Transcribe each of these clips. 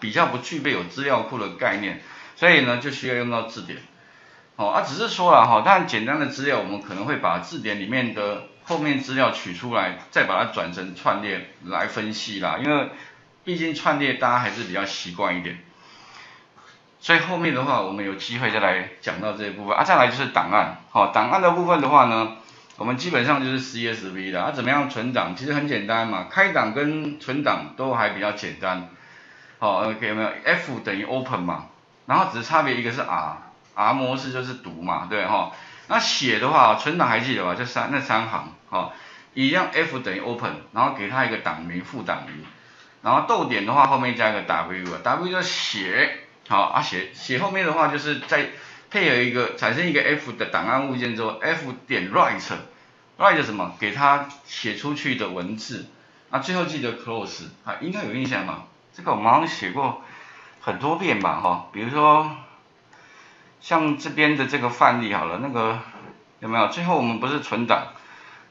比较不具备有资料库的概念，所以呢就需要用到字典。哦，只是说了哈，但简单的资料我们可能会把字典里面的后面资料取出来，再把它转成串列来分析啦，因为毕竟串列大家还是比较习惯一点。所以后面的话我们有机会再来讲到这一部分啊，再来就是档案，好，档案的部分的话呢，我们基本上就是 CSV 的，怎么样存档？其实很简单嘛，开档跟存档都还比较简单。好，OK 有没有 ？F 等于 Open 嘛，然后只差别一个是 R 模式就是读嘛，对哈。那写的话，存档还记得吧？那三行，好，一样 F 等于 Open， 然后给它一个档名副档名，然后逗点的话后面加一个 W 就写。好啊，写后面的话就是再配合一个产生一个 F 的档案物件之后 ，F 点 write 什么？给它写出去的文字。那最后记得 close 啊，应该有印象吧？这个我们好像写过很多遍吧，哈。比如说像这边的这个范例好了，那个有没有？最后我们不是存档，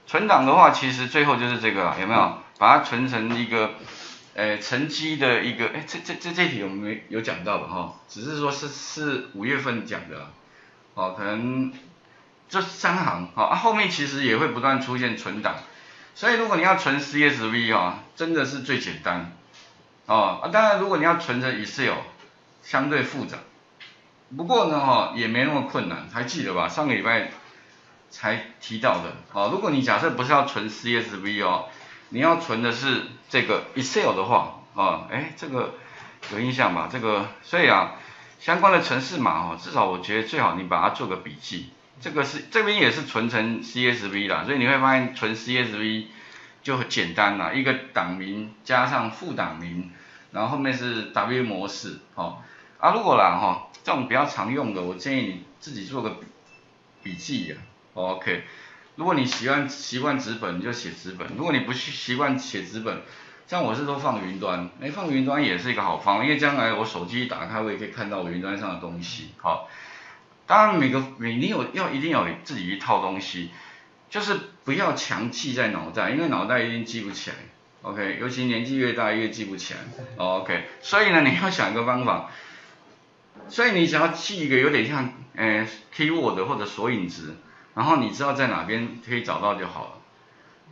存档的话其实最后就是这个有没有？把它存成一个。成绩的一个，这题我们没有讲到吧，哈，只是说是5月份讲的，哦，可能这3行，好，后面其实也会不断出现存档，所以如果你要存 CSV 啊，真的是最简单，哦，当然如果你要存成 Excel， 相对复杂，不过呢，哈，也没那么困难，还记得吧？上个礼拜才提到的，哦，如果你假设不是要存 CSV 哦。你要存的是这个 Excel 的话，啊，这个有印象吧？这个，所以啊，相关的程式码哦，至少我觉得最好你把它做个笔记。这个是这边也是存成 CSV 啦，所以你会发现存 CSV 就很简单啦，一个档名加上副档名，然后后面是 W 模式，哦，啊，如果啦哈，这种比较常用的，我建议你自己做个笔记呀，哦，OK。如果你习惯纸本，你就写纸本；如果你不习惯写纸本，像我是说放云端，放云端也是一个好方法，因为将来我手机一打开，我也可以看到我云端上的东西。好，当然一定要有自己一套东西，就是不要强记在脑袋，因为脑袋一定记不起来。OK， 尤其年纪越大越记不起来。OK， 所以呢，你要想一个方法，所以你想要记一个有点像keyword 或者索引值。然后你知道在哪边可以找到就好了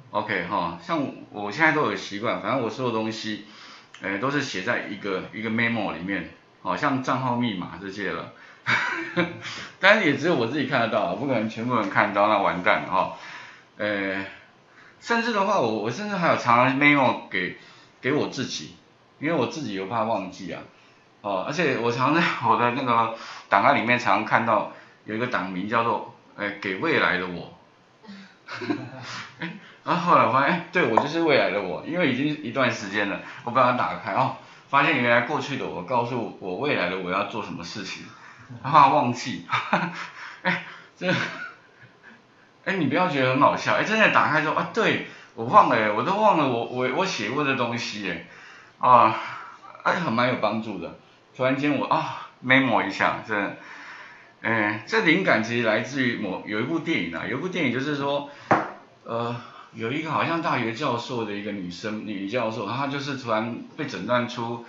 ，OK 哈，像我现在都有习惯，反正我所有东西，都是写在一个 memo 里面，好像账号密码这些了，当然也只有我自己看得到，不可能全部人看得到，那完蛋哈，甚至的话我甚至还有常常 memo 给我自己，因为我自己又怕忘记啊，哦，而且我常在我的那个档案里面常看到有一个档名叫做。给未来的我，然后后来我发现，对我就是未来的我，因为已经一段时间了，我把它打开哦，发现原来过去的我告诉我未来的我要做什么事情，然后忘记，这，你不要觉得很好笑，真的打开之后啊，对我忘了，我都忘了我写过的东西啊，很蛮有帮助的，突然间我memo 一下，真的。这灵感其实来自于有一部电影啊，有一部电影就是说，有一个好像大学教授的一个女教授，她就是突然被诊断出，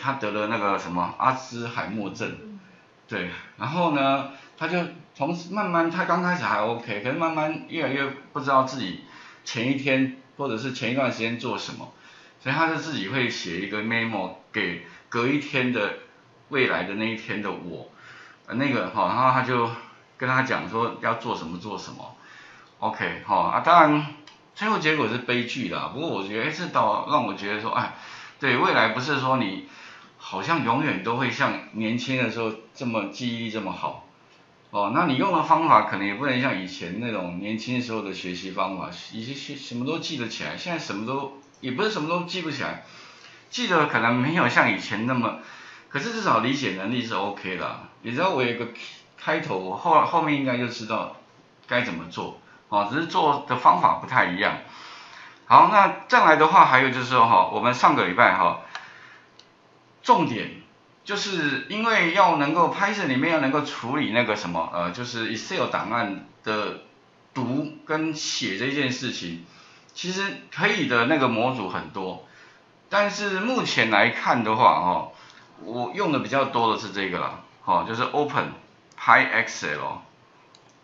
她得了那个什么阿兹海默症，对，然后呢，她就她刚开始还 OK， 可是慢慢越来越不知道自己前一天或者是前一段时间做什么，所以她就自己会写一个 memo 给隔一天的未来的那一天的我。那个哈，然后他就跟他讲说要做什么 ，OK 哈啊，当然最后结果是悲剧啦。不过我觉得这倒让我觉得说，对未来不是说你好像永远都会像年轻的时候这么记忆这么好，哦，那你用的方法可能也不能像以前那种年轻时候的学习方法，以前什么都记得起来，现在什么都也不是什么都记不起来，记得可能没有像以前那么，可是至少理解能力是 OK 啦。你知道我有一个开头，我后面应该就知道该怎么做，只是做的方法不太一样。好，那再来的话，还有就是哈，我们上个礼拜哈，重点就是因为要能够 Python 里面要能够处理那个什么就是 Excel 档案的读跟写这件事情，其实可以的那个模组很多，但是目前来看的话，哦，我用的比较多的是这个啦，哦，就是 openpyxl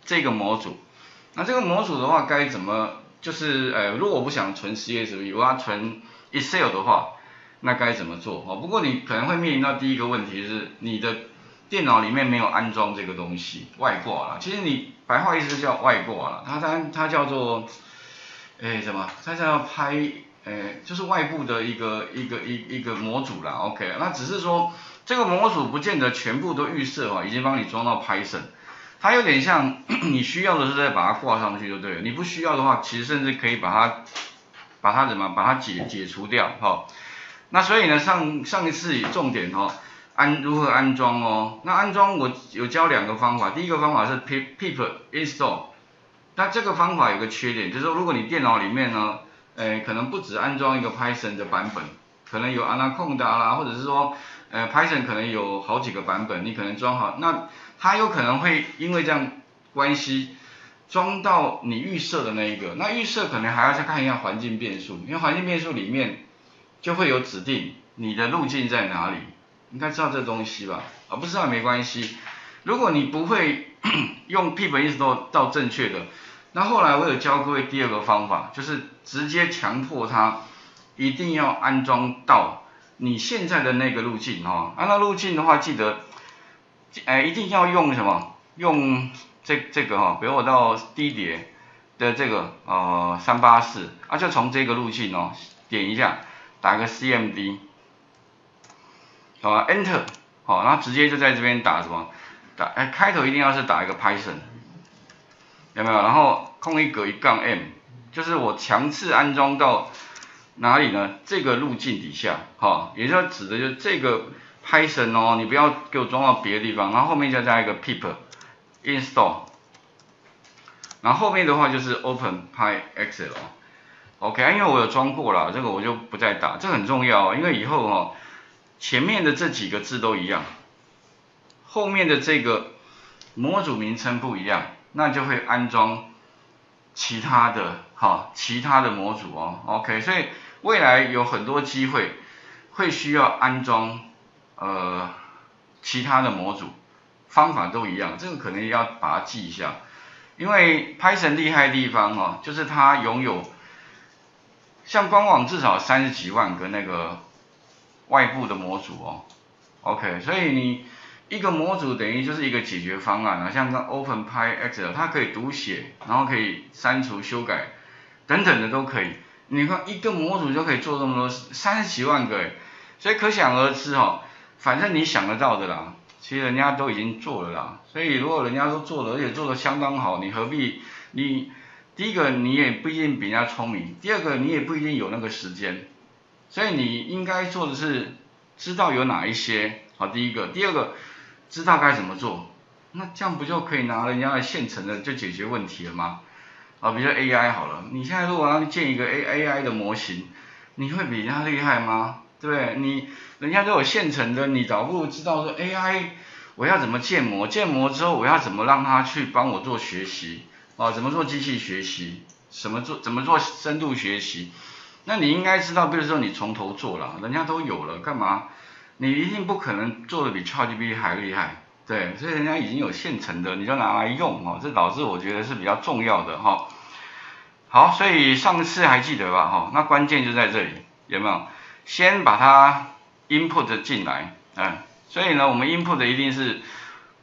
这个模组。那这个模组的话，该怎么就是如果我不想存 CSV， 我要存 Excel 的话，那该怎么做？哦，不过你可能会面临到第一个问题是你的电脑里面没有安装这个东西，外挂啦。其实你白话意思叫外挂啦，它叫做什么？它叫就是外部的一个模组啦 ，OK， 那只是说这个模组不见得全部都预设哦，已经帮你装到 Python， 它有点像你需要的是再把它挂上去就对了，你不需要的话，其实甚至可以把它怎么把它解除掉哈、哦。那所以呢，上一次重点哦，如何安装哦，那安装我有教两个方法，第一个方法是 pip install， 那这个方法有个缺点，就是说如果你电脑里面呢。可能不止安装一个 Python 的版本，可能有 Anaconda 啦，或者是说，Python 可能有好几个版本，你可能装好，那它有可能会因为这样关系装到你预设的那一个，那预设可能还要再看一下环境变数，因为环境变数里面就会有指定你的路径在哪里，应该知道这东西吧？啊，不知道也没关系，如果你不会用 pip install 到正确的。那后来我有教各位第二个方法，就是直接强迫它一定要安装到你现在的那个路径哦。按照路径的话，记得，一定要用什么？用这个哈、哦，比如我到 D 碟的这个384，啊，就从这个路径哦，点一下，打个 CMD， 好吧 ，Enter， 好、哦，然后直接就在这边打什么？打开头一定要是打一个 Python。有没有？然后空一格一杠 M， 就是我强制安装到哪里呢？这个路径底下，哈、哦，也就是指的就是这个 Python 哦，你不要给我装到别的地方。然后后面再加一个 pip install， 然后后面的话就是 openpyxl。OK， 因为我有装过了，这个我就不再打，这个很重要、哦，因为以后哈、哦，前面的这几个字都一样，后面的这个模组名称不一样。那就会安装其他的哈，其他的模组哦 ，OK， 所以未来有很多机会会需要安装其他的模组，方法都一样，这个可能也要把它记一下，因为 Python 厉害的地方哦，就是它拥有像官网至少30几万个那个外部的模组哦 ，OK， 所以你。一个模组等于就是一个解决方案啊，像那 openpyxl 它可以读写，然后可以删除、修改等等的都可以。你看一个模组就可以做这么多，30几万个，所以可想而知哦，反正你想得到的啦，其实人家都已经做了啦。所以如果人家都做了，而且做得相当好，你何必你第一个你也不一定比人家聪明，第二个你也不一定有那个时间，所以你应该做的是知道有哪一些好，第一个，第二个。知道该怎么做，那这样不就可以拿人家的现成的就解决问题了吗？啊，比如说 AI 好了，你现在如果要建一个 AI 的模型，你会比人家厉害吗？对不对？你人家都有现成的，你倒不如知道说 AI 我要怎么建模，建模之后我要怎么让它去帮我做学习，啊，怎么做机器学习，怎么做深度学习，那你应该知道，比如说你从头做了，人家都有了，干嘛？你一定不可能做的比 ChatGPT 还厉害，对，所以人家已经有现成的，你就拿来用哦，这导致我觉得是比较重要的哈、哦。好，所以上次还记得吧哈、哦，那关键就在这里，有没有？先把它 input 进来，所以呢，我们 input 一定是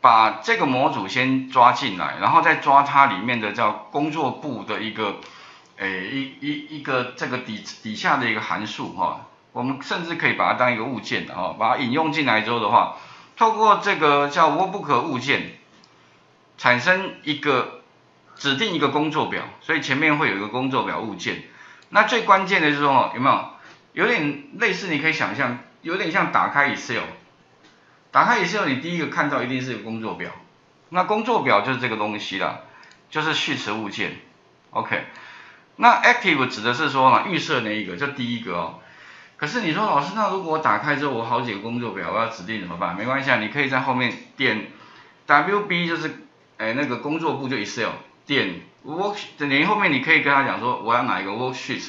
把这个模组先抓进来，然后再抓它里面的叫工作簿的一个，一个这个底下的一个函数哈。哦我们甚至可以把它当一个物件的哦，把它引用进来之后的话，透过这个叫 Workbook 物件，产生一个指定一个工作表，所以前面会有一个工作表物件。那最关键的就是说，有没有点类似？你可以想象，有点像打开 Excel， 打开 Excel 你第一个看到一定是一个工作表，那工作表就是这个东西啦，就是序词物件。OK， 那 Active 指的是说呢，预设那一个，就第一个哦。可是你说老师，那如果我打开之后我好几个工作表，我要指定怎么办？没关系啊，你可以在后面点 WB 就是那个工作簿就 Excel 点 Work， 点后面你可以跟他讲说我要哪一个 Worksheet，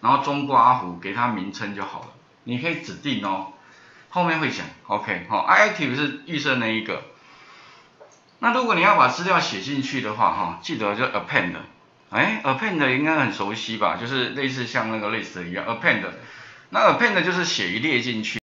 然后中括弧给他名称就好了。你可以指定哦，后面会讲 OK 好、哦、，active 是预设那一个。那如果你要把资料写进去的话哈、哦，记得就 append， 哎 ，append 应该很熟悉吧？就是类似像那个 list 一样 append， 那 append 就是写一列进去。